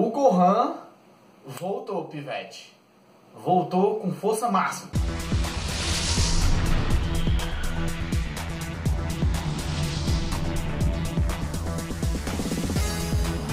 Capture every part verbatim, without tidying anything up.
O Gohan voltou, pivete. Voltou com força máxima.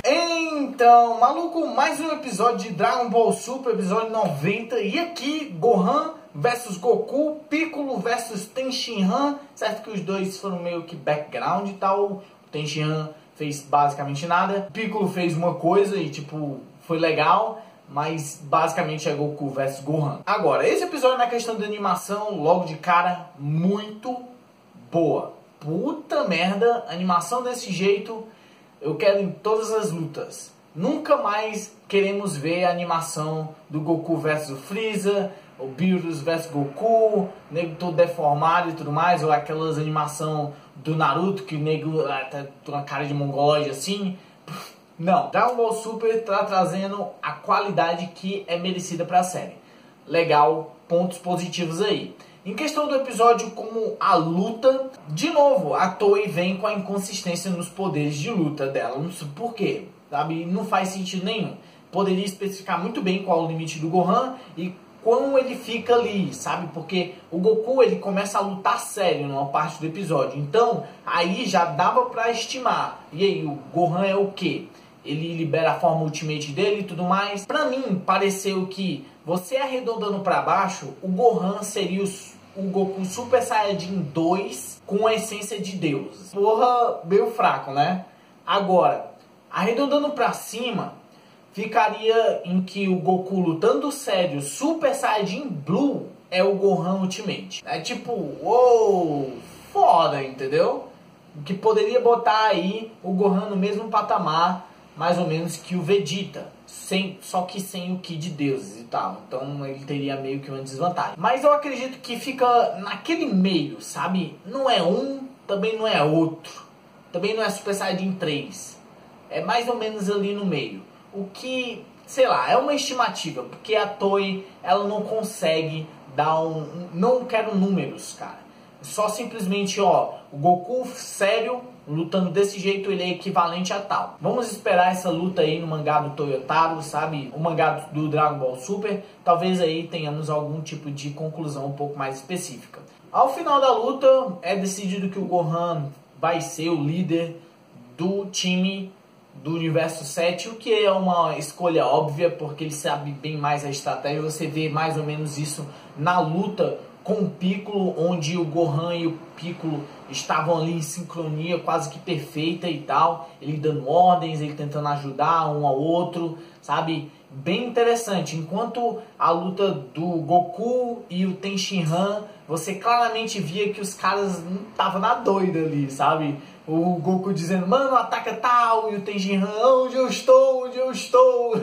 Então, maluco, mais um episódio de Dragon Ball Super, episódio noventa. E aqui, Gohan versus Goku, Piccolo versus Tenshinhan. Certo que os dois foram meio que background e tal. O Tenshinhan fez basicamente nada. O Piccolo fez uma coisa e, tipo, foi legal. Mas, basicamente, é Goku versus Gohan. Agora, esse episódio na questão de animação, logo de cara, muito boa. Puta merda, animação desse jeito, eu quero em todas as lutas. Nunca mais queremos ver a animação do Goku versus o Freeza, o Beerus versus Goku, o nego todo deformado e tudo mais, ou aquelas animação do Naruto que o nego ah, tá com uma cara de mongoloide assim. Não, Dragon Ball Super tá trazendo a qualidade que é merecida para a série. Legal, pontos positivos aí. Em questão do episódio, como a luta, de novo, a Toei vem com a inconsistência nos poderes de luta dela. Não sei por quê, sabe? Não faz sentido nenhum. Poderia especificar muito bem qual é o limite do Gohan e como ele fica ali, sabe? Porque o Goku, ele começa a lutar sério numa parte do episódio. Então, aí já dava pra estimar. E aí, o Gohan é o quê? Ele libera a forma ultimate dele e tudo mais. Pra mim, pareceu que, você arredondando pra baixo, o Gohan seria o... o Goku Super Saiyajin dois com a essência de Deus. Porra, meio fraco, né? Agora, arredondando pra cima, ficaria em que o Goku lutando sério, Super Saiyajin Blue, é o Gohan Ultimate. É tipo, uou, foda, entendeu? Que poderia botar aí o Gohan no mesmo patamar, mais ou menos, que o Vegeta. Sem, só que sem o Ki de deuses e tal. Então ele teria meio que uma desvantagem. Mas eu acredito que fica naquele meio, sabe? Não é um, também não é outro. Também não é Super Saiyajin três. É mais ou menos ali no meio. O que, sei lá, é uma estimativa. Porque a Toei, ela não consegue dar um... um não quero números, cara. Só simplesmente, ó, o Goku sério, lutando desse jeito, ele é equivalente a tal. Vamos esperar essa luta aí no mangá do Toyotaro, sabe? O mangá do Dragon Ball Super. Talvez aí tenhamos algum tipo de conclusão um pouco mais específica. Ao final da luta, é decidido que o Gohan vai ser o líder do time do Universo sete, o que é uma escolha óbvia, porque ele sabe bem mais a estratégia. Você vê mais ou menos isso na luta com o Piccolo, onde o Gohan e o Piccolo estavam ali em sincronia quase que perfeita e tal. Ele dando ordens, ele tentando ajudar um ao outro, sabe? Bem interessante. Enquanto a luta do Goku e o Tenshinhan, você claramente via que os caras não estavam na doida ali, sabe? O Goku dizendo, mano, ataca tal, e o Tenshinhan, onde eu estou, onde eu estou.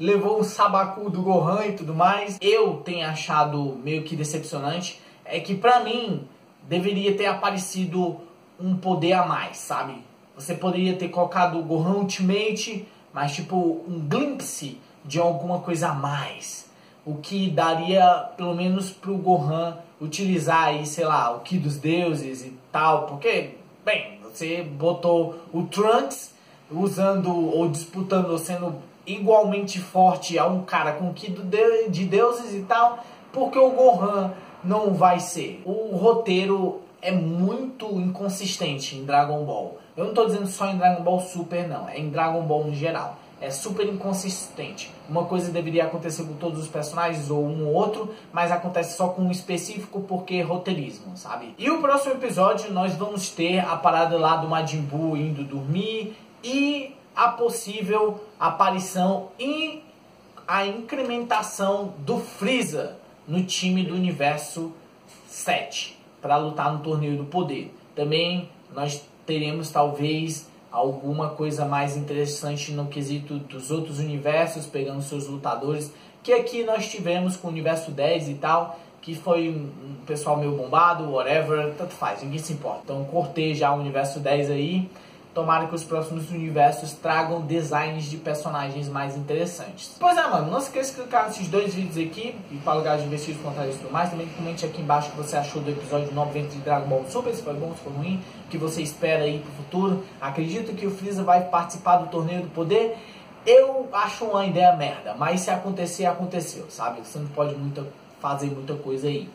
Levou um sabacu do Gohan e tudo mais. Eu tenho achado meio que decepcionante, é que pra mim deveria ter aparecido um poder a mais, sabe? Você poderia ter colocado o Gohan Ultimate, mas tipo um glimpse de alguma coisa a mais. O que daria, pelo menos pro Gohan utilizar aí, sei lá, o Ki dos deuses e tal, porque, bem... Você botou o Trunks usando ou disputando ou sendo igualmente forte a um cara com Ki de deuses e tal, porque o Gohan não vai ser. O roteiro é muito inconsistente em Dragon Ball. Eu não tô dizendo só em Dragon Ball Super, não. É em Dragon Ball no geral. É super inconsistente. Uma coisa deveria acontecer com todos os personagens ou um ou outro, mas acontece só com um específico porque roteirismo, sabe? E o próximo episódio nós vamos ter a parada lá do Majin Buu indo dormir e a possível aparição e a incrementação do Freeza no time do Universo sete para lutar no Torneio do Poder. Também nós teremos talvez alguma coisa mais interessante no quesito dos outros universos, pegando seus lutadores, que aqui nós tivemos com o Universo dez e tal, que foi um pessoal meio bombado, whatever, tanto faz, ninguém se importa. Então cortei já o Universo dez aí, tomara que os próximos universos tragam designs de personagens mais interessantes. Pois é, mano, não se esqueça de clicar nesses dois vídeos aqui, e para lugar de investir, contar isso e tudo mais, também comente aqui embaixo o que você achou do episódio noventa de Dragon Ball Super, se foi bom, se foi ruim, o que você espera aí pro futuro. Acredito que o Freeza vai participar do Torneio do Poder. Eu acho uma ideia merda, mas se acontecer, aconteceu, sabe? Você não pode muita, fazer muita coisa aí.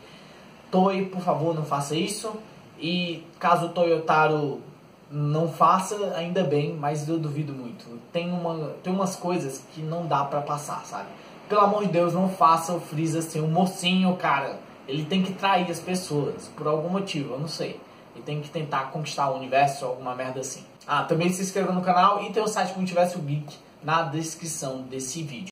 Toei, por favor, não faça isso. E caso o Toyotaro não faça, ainda bem, mas eu duvido muito. Tem, uma, tem umas coisas que não dá pra passar, sabe? Pelo amor de Deus, não faça o Freeza ser um mocinho, cara. Ele tem que trair as pessoas, por algum motivo, eu não sei. Ele tem que tentar conquistar o universo, alguma merda assim. Ah, também se inscreva no canal e tem o site Multiverso Geek na descrição desse vídeo.